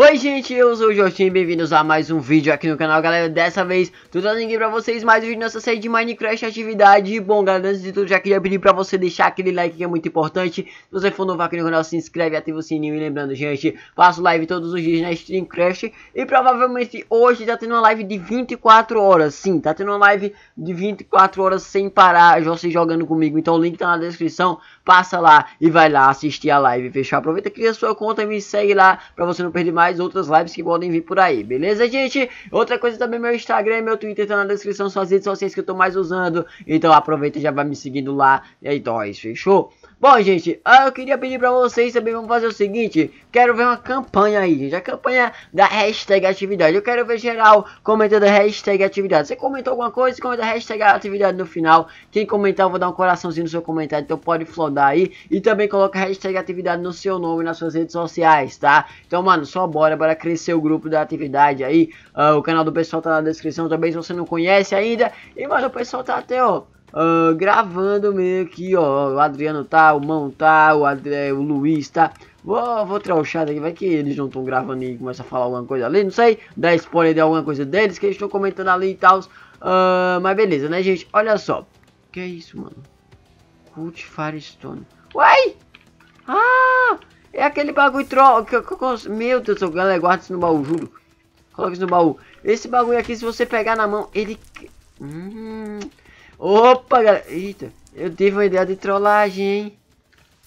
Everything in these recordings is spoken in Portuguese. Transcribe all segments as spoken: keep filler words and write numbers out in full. Oi gente, eu sou o Jotinha, bem-vindos a mais um vídeo aqui no canal, galera. Dessa vez, tô trazendo aqui pra vocês mais um vídeo nessa série de Minecraft Atividade. Bom, galera, antes de tudo, já queria pedir pra você deixar aquele like que é muito importante. Se você for novo aqui no canal, se inscreve, ativa o sininho. E lembrando, gente, faço live todos os dias na StreamCraft. E provavelmente hoje tá tendo uma live de vinte e quatro horas, sim, tá tendo uma live de vinte e quatro horas sem parar, vocês jogando comigo. Então o link tá na descrição, passa lá e vai lá assistir a live, fechou? Aproveita, cria sua conta e me segue lá pra você não perder mais outras lives que podem vir por aí, beleza, gente? Outra coisa também, meu Instagram e meu Twitter estão na descrição, são as redes sociais que eu tô mais usando, então aproveita e já vai me seguindo lá, e aí, nós, fechou? Bom, gente, eu queria pedir pra vocês também, vamos fazer o seguinte, quero ver uma campanha aí, gente, a campanha da hashtag atividade, eu quero ver geral comentando a hashtag atividade. Você comentou alguma coisa, comenta a hashtag atividade no final, quem comentar eu vou dar um coraçãozinho no seu comentário, então pode flodar aí, e também coloca a hashtag atividade no seu nome, nas suas redes sociais, tá? Então, mano, só bora, bora crescer o grupo da atividade aí, uh, o canal do pessoal tá na descrição também, se você não conhece ainda, e, mano, o pessoal tá até, ó, Uh, gravando meio que, ó, o Adriano tá, o Mão tá, o, Adre, o Luiz tá. Vou, vou trouxar daqui, vai que eles não estão gravando e começa a falar alguma coisa ali, não sei, dá spoiler de alguma coisa deles que eles estão comentando ali e tal, uh, mas beleza, né, gente? Olha só, que é isso, mano? Cult Firestone. Uai! Ah! É aquele bagulho troll que eu, que eu, meu Deus, galera, guarda isso no baú, juro. Coloca isso no baú. Esse bagulho aqui, se você pegar na mão, ele... Hum... Opa, galera, eita, eu tive uma ideia de trollagem, hein?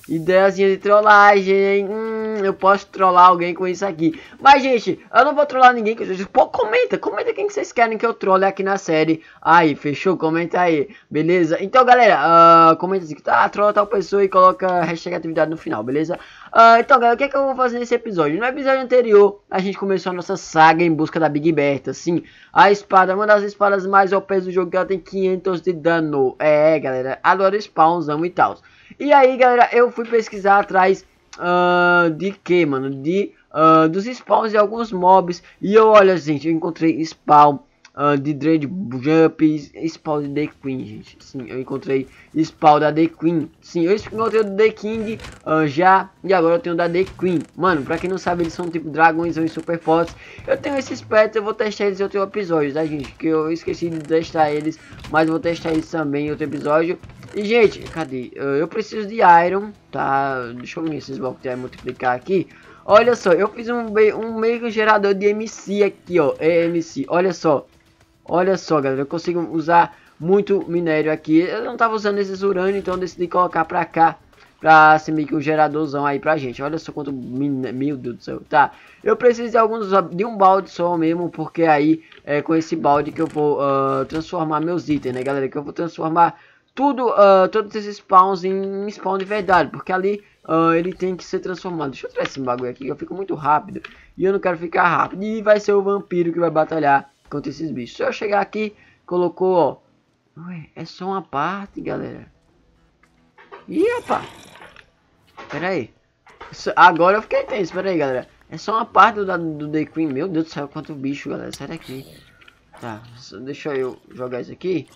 Ideiazinha de trollagem, hein? Hum, eu posso trollar alguém com isso aqui. Mas, gente, eu não vou trollar ninguém. Que... Pô, comenta, comenta quem que vocês querem que eu trolle aqui na série. Aí, fechou? Comenta aí, beleza? Então, galera, uh, comenta assim, tá, trola tal pessoa e coloca hashtag atividade no final, beleza? Uh, então, galera, o que é que eu vou fazer nesse episódio? No episódio anterior, a gente começou a nossa saga em busca da Big Bertha, sim. A espada, uma das espadas mais O P do jogo, que ela tem quinhentos de dano. É, galera, adoro spawns, amo e tal. E aí, galera, eu fui pesquisar atrás uh, de que, mano? De, uh, dos spawns de alguns mobs. E eu, olha, gente, eu encontrei spawn uh, de Dreadjump, spawn de The Queen, gente. Sim, eu encontrei spawn da The Queen. Sim, eu encontrei o The King uh, já. E agora eu tenho da The Queen. Mano, pra quem não sabe, eles são tipo dragões e super fortes. Eu tenho esses pets, eu vou testar eles em outro episódio, tá, gente? Que eu esqueci de testar eles, mas eu vou testar eles também em outro episódio. E, gente, cadê? Eu preciso de iron, tá? Deixa eu ver esses blocos de iron multiplicar aqui. Olha só, eu fiz um, um meio gerador de E M C aqui, ó. E M C, olha só. Olha só, galera, eu consigo usar muito minério aqui. Eu não tava usando esses urânio, então eu decidi colocar pra cá. Pra ser meio que um geradorzão aí pra gente. Olha só quanto minério, meu Deus do céu, tá? Eu preciso de alguns, de um balde só mesmo, porque aí é com esse balde que eu vou uh, transformar meus itens, né, galera? Que eu vou transformar... Tudo, uh, todos esses spawns em spawn de verdade, porque ali uh, ele tem que ser transformado. Deixa eu tirar esse bagulho aqui, eu fico muito rápido e eu não quero ficar rápido. E vai ser o vampiro que vai batalhar contra esses bichos. Se eu chegar aqui, colocou, ó. Ué, é só uma parte, galera. Ih, opa. Pera aí. Isso, agora eu fiquei tenso, pera aí, galera. É só uma parte do, do The Queen. Meu Deus do céu, quanto bicho, galera. Sai daqui. Tá, deixa eu jogar isso aqui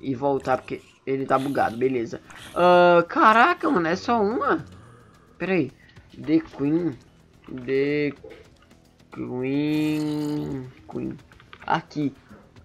e voltar, porque... Ele tá bugado, beleza. Uh, caraca, mano, é só uma? Pera aí. The Queen. The Queen. Queen. Aqui.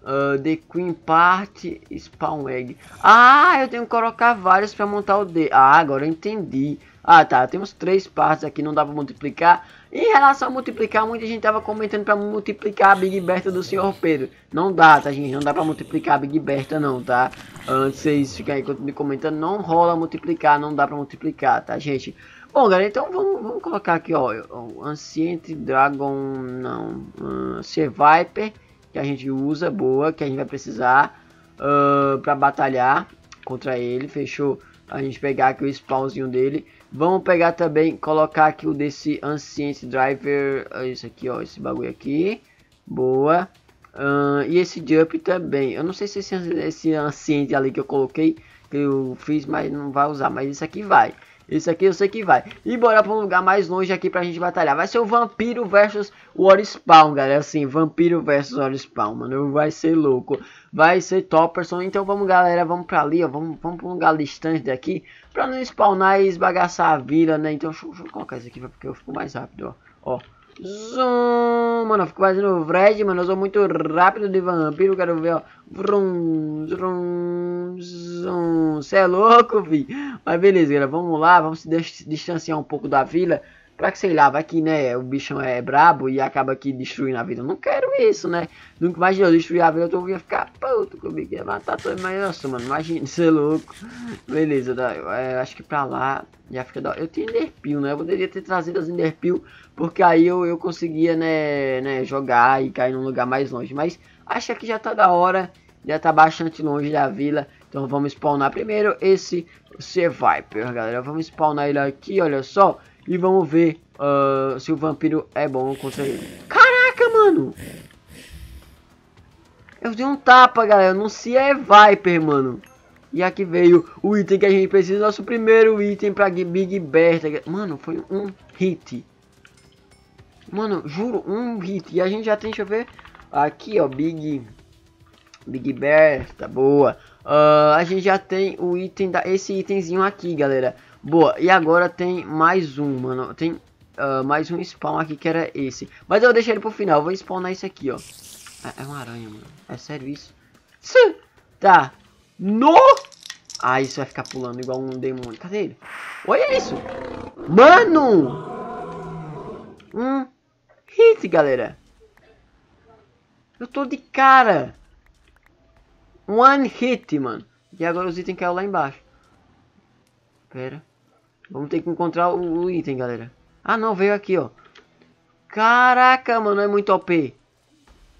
Uh, The Queen Part Spawn Egg. Ah, eu tenho que colocar vários pra montar o D. Ah, agora eu entendi. Ah, tá. Temos três partes aqui, não dá pra multiplicar. Em relação a multiplicar, muita gente tava comentando pra multiplicar a Big Bertha do senhor Pedro. Não dá, tá, gente? Não dá pra multiplicar a Big Bertha, não, tá? Antes de vocês ficarem me comentando, não rola multiplicar, não dá pra multiplicar, tá, gente? Bom, galera, então vamos, vamos colocar aqui, ó, o Ancient Dragon, não, uh, Sea Viper, que a gente usa, boa, que a gente vai precisar uh, pra batalhar contra ele, fechou? A gente pegar aqui o spawnzinho dele. Vamos pegar também, colocar aqui o desse Ancient Driver, isso aqui, ó, esse bagulho aqui, boa. Uh, e esse Jump também, eu não sei se esse, esse Ancient ali que eu coloquei, que eu fiz, mas não vai usar, mas esse aqui vai. Esse aqui eu sei que vai. E bora pra um lugar mais longe aqui pra gente batalhar. Vai ser o Vampiro versus o Orespawn, galera. Assim, Vampiro versus Orespawn, mano. Vai ser louco. Vai ser topperson. Então vamos, galera. Vamos pra ali, ó. Vamos, vamos pra um lugar distante daqui. Pra não spawnar e esbagaçar a vila, né? Então deixa, deixa eu colocar isso aqui, porque eu fico mais rápido, ó. Ó, Zoom, mano, fico fazendo Fred, mano, eu sou muito rápido de vampiro, quero ver, ó. Vroom, vroom, zoom. Cê é louco, vi. Mas beleza, galera, vamos lá, vamos se distanciar um pouco da vila. Pra que, sei lá, vai que, né, o bichão é brabo e acaba aqui destruindo a vila. Eu não quero isso, né? Nunca imaginei eu destruir a vila, eu tô, ia ficar puto comigo, ia matar todo mundo. Mas, nossa, mano, imagina, você é louco. Beleza, tá, eu, é, acho que pra lá já fica da hora. Eu tenho enderpeel, né? Eu poderia ter trazido as enderpeel, porque aí eu, eu conseguia, né, né, jogar e cair num lugar mais longe. Mas acho que aqui já tá da hora, já tá bastante longe da vila. Então vamos spawnar primeiro esse Sea Viper, galera. Vamos spawnar ele aqui, olha só. E vamos ver uh, se o vampiro é bom contra ele. Caraca, mano! Eu dei um tapa, galera. Não se é Viper, mano. E aqui veio o item que a gente precisa. Nosso primeiro item pra Big Bertha. Mano, foi um hit. Mano, juro, um hit. E a gente já tem, deixa eu ver. Aqui, ó, Big... Big Bertha, boa. Uh, a gente já tem o item da... esse itemzinho aqui, galera. Boa, e agora tem mais um, mano. Tem uh, mais um spawn aqui que era esse. Mas eu vou deixar ele pro final. Eu vou spawnar esse aqui, ó. É, é uma aranha, mano. É sério isso? Sim. Tá. No! Ah, isso vai ficar pulando igual um demônio. Cadê ele? Olha isso! Mano! Um hit, galera. Eu tô de cara. One hit, mano. E agora os itens caíram lá embaixo. Pera. Vamos ter que encontrar o item, galera. Ah, não, veio aqui, ó. Caraca, mano, é muito O P.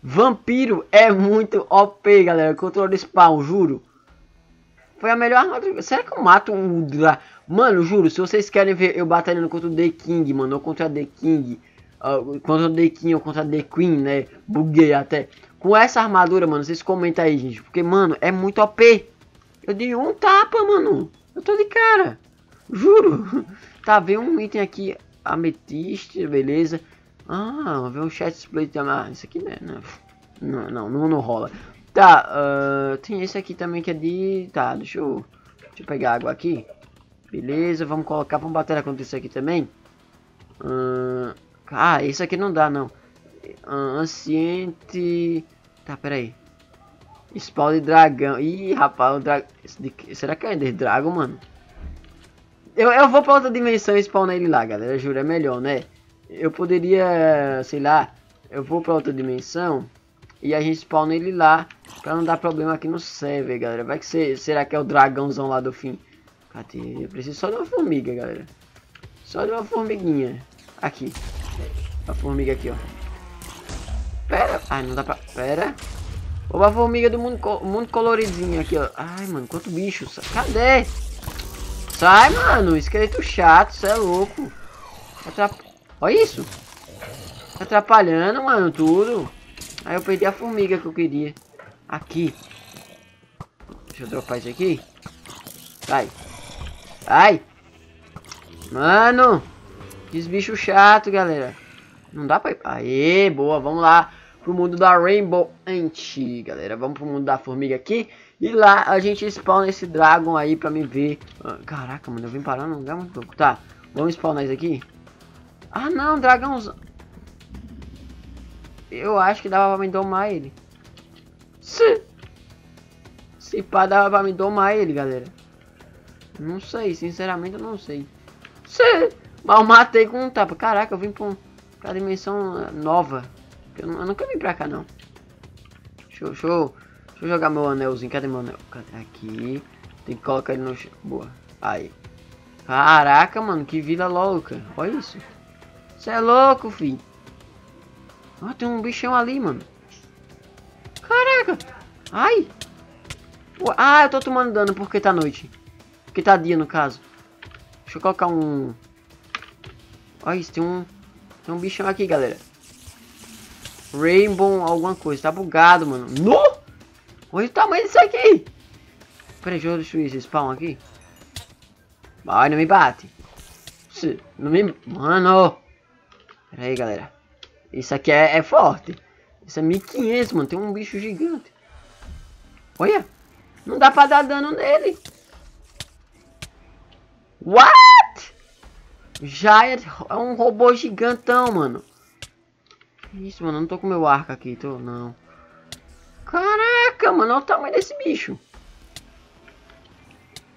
Vampiro é muito O P, galera. Controle de spawn, juro. Foi a melhor arma. Será que eu mato um... Mano, juro, se vocês querem ver eu batalhando contra o The King, mano. Ou contra The King. Uh, contra o The King ou contra The Queen, né? Buguei até. Com essa armadura, mano, vocês comentam aí, gente. Porque, mano, é muito O P. Eu dei um tapa, mano. Eu tô de cara. Juro. Tá, veio um item aqui. Ametista, beleza. Ah, veio um chat display também. Ah, isso aqui, né? Não, não, não, não, não rola. Tá, uh, tem esse aqui também que é de... Tá, deixa eu, deixa eu pegar água aqui. Beleza, vamos colocar. Vamos bater contra isso aqui também. Uh, ah, esse aqui não dá, não. Uh, Ancient... Tá, peraí. Spawn de dragão. Ih, rapaz, o dragão... Será que é Ender Dragon, mano? Eu, eu vou pra outra dimensão e spawnar ele lá, galera. Eu juro, é melhor, né? Eu poderia, sei lá, eu vou pra outra dimensão e a gente spawna ele lá pra não dar problema aqui no server, galera. Vai que cê, será que é o dragãozão lá do fim? Cadê? Eu preciso só de uma formiga, galera. Só de uma formiguinha. Aqui. A formiga aqui, ó. Pera. Ai, não dá pra... Pera. Ou a formiga do mundo, co mundo coloridinho aqui, ó. Ai, mano, quanto bicho. Cadê? Sai, mano, esqueleto chato, cê é louco. Atrap... Olha isso. Atrapalhando, mano, tudo. Aí eu perdi a formiga que eu queria. Aqui. Deixa eu dropar isso aqui. Sai. Sai. Mano. Que bicho chato, galera. Não dá pra ir... Aê, boa, vamos lá. Pro mundo da Rainbow Ant, galera. Vamos pro mundo da formiga aqui. E lá a gente spawna esse dragão aí pra me ver. Ah, caraca, mano, eu vim parar num lugar muito louco. Tá, vamos spawnar isso aqui. Ah, não, dragão. Eu acho que dava pra me domar ele. Se, se pá, dava pra me domar ele, galera. Não sei, sinceramente eu não sei. Se, mas eu matei com um tapa. Caraca, eu vim pra, um, pra dimensão nova. Eu, eu nunca vim pra cá, não. Show, show. Deixa eu jogar meu anelzinho. Cadê meu anel? Aqui. Tem que colocar ele no chão. Boa. Aí. Caraca, mano. Que vila louca. Olha isso. Você é louco, filho. Ó, tem um bichão ali, mano. Caraca. Ai. Ah, eu tô tomando dano porque tá noite. Porque tá dia, no caso. Deixa eu colocar um... Olha isso. Tem um... Tem um bichão aqui, galera. Rainbow alguma coisa. Tá bugado, mano. No! Olha o tamanho disso aqui. Peraí, deixa eu destruir esse spawn aqui. Vai, não me bate. Não me... Mano. Pera aí, galera. Isso aqui é, é forte. Isso é mil e quinhentos, mano. Tem um bicho gigante. Olha. Não dá pra dar dano nele. What? Giant é um robô gigantão, mano. isso, mano? Eu não tô com meu arco aqui, tô? Não. Caraca, mano, olha o tamanho desse bicho.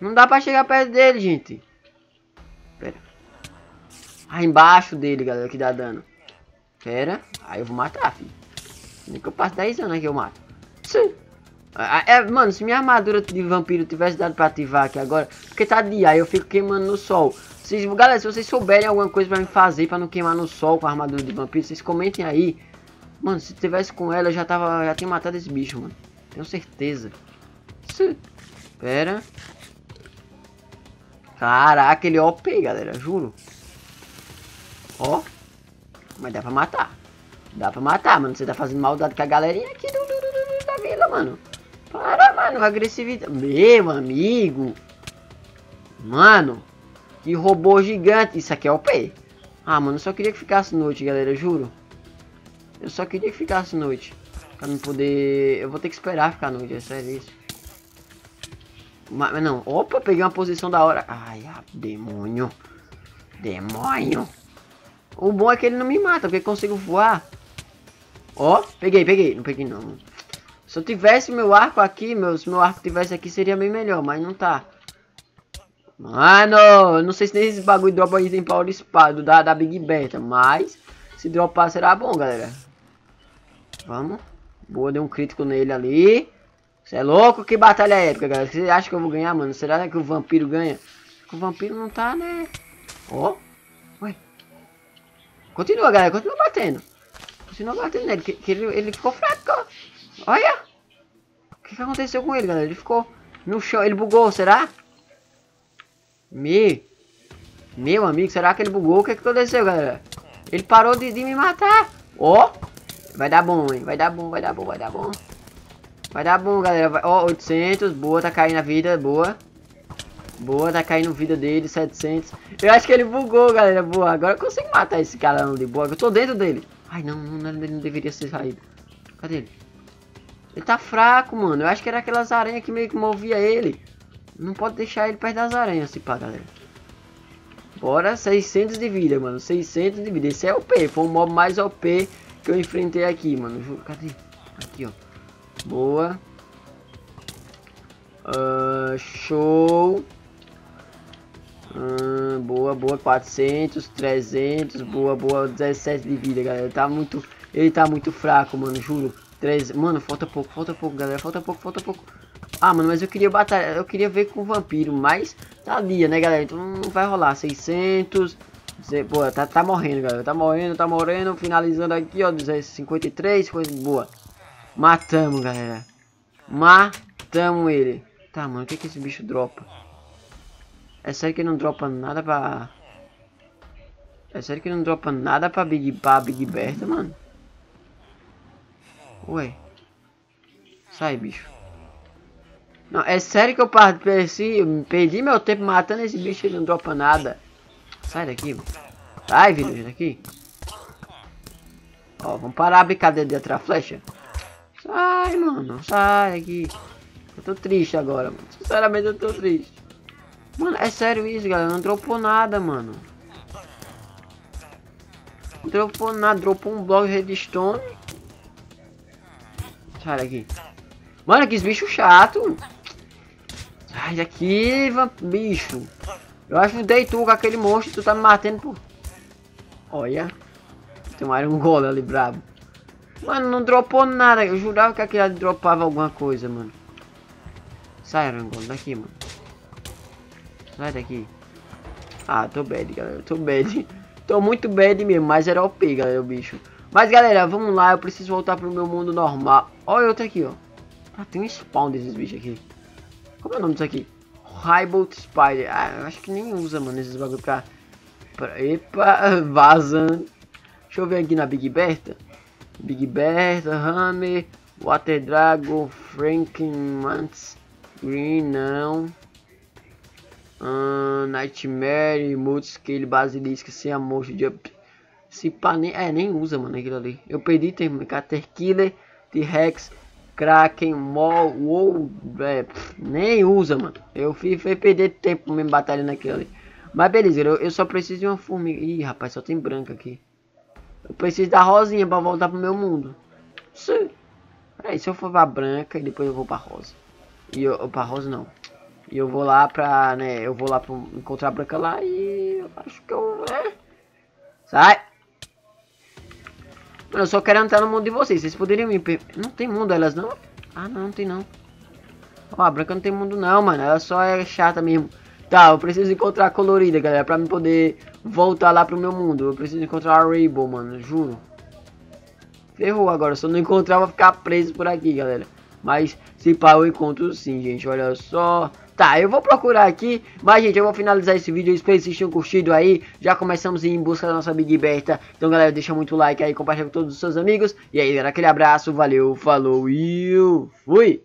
Não dá pra chegar perto dele, gente. Pera. Ah, embaixo dele, galera, que dá dano. Pera. Aí eu vou matar, filho. Nem que eu passo dez anos aqui, eu mato. Sim. É, mano, se minha armadura de vampiro tivesse dado pra ativar aqui agora. Porque tá dia, aí eu fico queimando no sol. Vocês, galera, se vocês souberem alguma coisa pra me fazer pra não queimar no sol com a armadura de vampiro, vocês comentem aí. Mano, se tivesse com ela, eu já tava, já tinha matado esse bicho, mano. Tenho certeza. Sim. Pera. Caraca, ele é O P, galera, juro. Ó. Mas dá pra matar. Dá pra matar, mano. Você tá fazendo maldade com a galerinha aqui do, do, do, do, da vila, mano. Para, mano, agressividade. Meu amigo. Mano. Que robô gigante. Isso aqui é O P. Ah, mano, eu só queria que ficasse noite, galera, juro. Eu só queria que ficasse noite. Pra não poder... Eu vou ter que esperar ficar noite, é sério isso. Mas não, opa, peguei uma posição da hora. Ai, ah, demônio. Demônio. O bom é que ele não me mata, porque eu consigo voar. Ó, peguei, peguei. Não peguei não, mano. Se eu tivesse meu arco aqui, meu, se meu arco tivesse aqui, seria bem melhor, mas não tá. Mano, eu não sei se esse bagulho dropa item pra Orespawn da, da Big Bertha, mas se dropar será bom, galera. Vamos. Boa, deu um crítico nele ali. Você é louco? Que batalha épica, galera. Você acha que eu vou ganhar, mano? Será que o vampiro ganha? O vampiro não tá, né? Ó. Oh. Ué. Continua, galera. Continua batendo. Continua batendo nele. Que, que ele, ele ficou fraco. Olha. O que, que aconteceu com ele, galera? Ele ficou no chão. Ele bugou, será? Me. Meu amigo, será que ele bugou? O que, que aconteceu, galera? Ele parou de, de me matar. Ó. Oh. Vai dar bom, hein? Vai dar bom, vai dar bom, vai dar bom. Vai dar bom, galera. Ó, oitocentos. Boa, tá caindo a vida. Boa. Boa, tá caindo a vida dele. setecentos. Eu acho que ele bugou, galera. Boa. Agora eu consigo matar esse cara não de boa. Eu tô dentro dele. Ai, não. não ele não deveria ser saído. Cadê ele? Ele tá fraco, mano. Eu acho que era aquelas aranhas que meio que movia ele. Não pode deixar ele perto das aranhas, se pá, galera. Bora. seiscentos de vida, mano. seiscentos de vida. Esse é O P. Foi o mob mais O P que eu enfrentei aqui, mano. Juro. Cadê? Aqui, ó. Boa. Uh, show. Uh, boa, boa. quatrocentos, trezentos. Boa, boa. dezessete de vida, galera. Ele tá muito, ele tá muito fraco, mano. Juro. treze, mano, falta pouco, falta pouco, galera. Falta pouco, falta pouco. Ah, mano, mas eu queria batalhar. Eu queria ver com o vampiro, mas tá dia, né, galera? Então não vai rolar. seiscentos. Boa, tá, tá morrendo, galera. Tá morrendo, tá morrendo. Finalizando aqui, ó. duzentos e cinquenta e três. Coisa boa. Matamos, galera. Matamos ele. Tá, mano, o que que esse bicho dropa? É sério que ele não dropa nada pra... É sério que ele não dropa nada pra Big, pra Big Bertha, mano? Ué. Sai, bicho. Não, é sério que eu perdi, perdi meu tempo matando esse bicho e ele não dropa nada. Sai daqui, mano. Sai, vilager, daqui. Ó, vamos parar a brincadeira de atirar flecha. Sai, mano, sai aqui. Eu tô triste agora, mano. Sinceramente eu tô triste. Mano, é sério isso, galera. Não dropou nada, mano. Não dropou nada. Dropou um bloco de redstone. Sai daqui. Mano, que bicho chato. Sai daqui, bicho. Eu ajudei tu com aquele monstro. Tu tá me matando, pô. Olha. Tem um Iron Golem ali, brabo. Mano, não dropou nada. Eu jurava que aquele dropava alguma coisa, mano. Sai, Rangon, daqui, mano. Sai daqui. Ah, tô bad, galera. Tô bad. Tô muito bad mesmo. Mas era O P, galera, o bicho. Mas, galera, vamos lá. Eu preciso voltar pro meu mundo normal. Olha outro aqui, ó. Ah, tem um spawn desses bichos aqui. Como é o nome disso aqui? Highbolt Spider. Ah, eu acho que nem usa, mano, esses bagulho pra... pra... Epa, vazando. Deixa eu ver aqui na Big Bertha. Big Bertha, Hammer, Water Dragon, Frankenmans, Green, não. Uh, Nightmare, Multiscale, Basilisk, sem amor, Jump. Se pá, nem, é, nem usa, mano, aquilo ali. Eu perdi, tem Caterkiller, T-Rex, Kraken, Mol, Wow, é, pff, nem usa, mano. Eu fiz, fui perder tempo mesmo batalhando naquilo ali. Mas beleza, eu, eu só preciso de uma formiga. Ih, rapaz, só tem branca aqui. Eu preciso da rosinha pra voltar pro meu mundo. Sim. Peraí, se eu for pra branca e depois eu vou pra rosa. E eu, eu pra rosa não. E eu vou lá pra, né, eu vou lá pra encontrar a branca lá e eu acho que eu... É. Sai! Mano, eu só quero entrar no mundo de vocês. Vocês poderiam me... Não tem mundo elas não? Ah, não, não tem não. Ó, a branca não tem mundo não, mano. Ela só é chata mesmo. Tá, eu preciso encontrar a colorida, galera, pra me poder voltar lá pro meu mundo. Eu preciso encontrar a Rainbow, mano, juro. Ferrou agora, se eu não encontrar eu vou ficar preso por aqui, galera. Mas se pá, eu encontro sim, gente, olha só. Tá, eu vou procurar aqui, mas gente, eu vou finalizar esse vídeo. Eu espero que vocês tenham curtido aí. Já começamos em busca da nossa Big Bertha. Então, galera, deixa muito like aí, compartilha com todos os seus amigos. E aí, galera, aquele abraço, valeu, falou e eu fui!